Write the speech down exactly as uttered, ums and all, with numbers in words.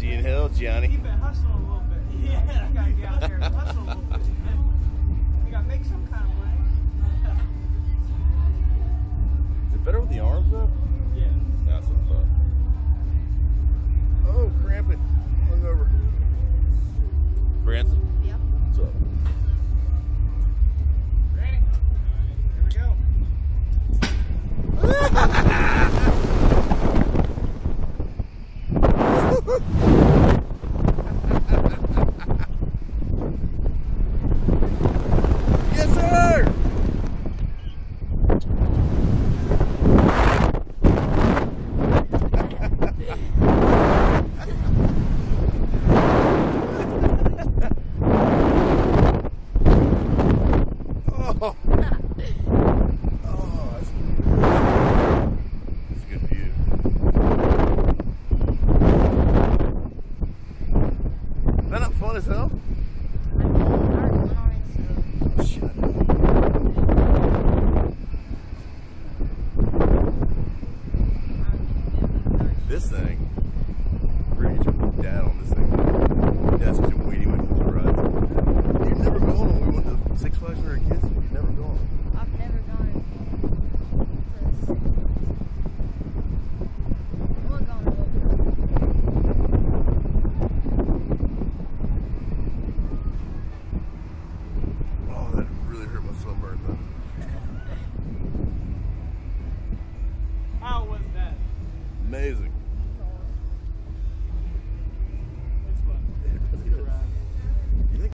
G and Hill, Gianni. Keep it hustling a little bit. You know? Yeah. You gotta get out there and hustle a little bit. You gotta make some kind of money. Is it better with the arms up? Yeah. That's what's up. Oh, cramping. Look over. Branson? Yep. What's up? Ready? All right, here we go. Oh, oh that's, that's a good view. Is that not fun as hell?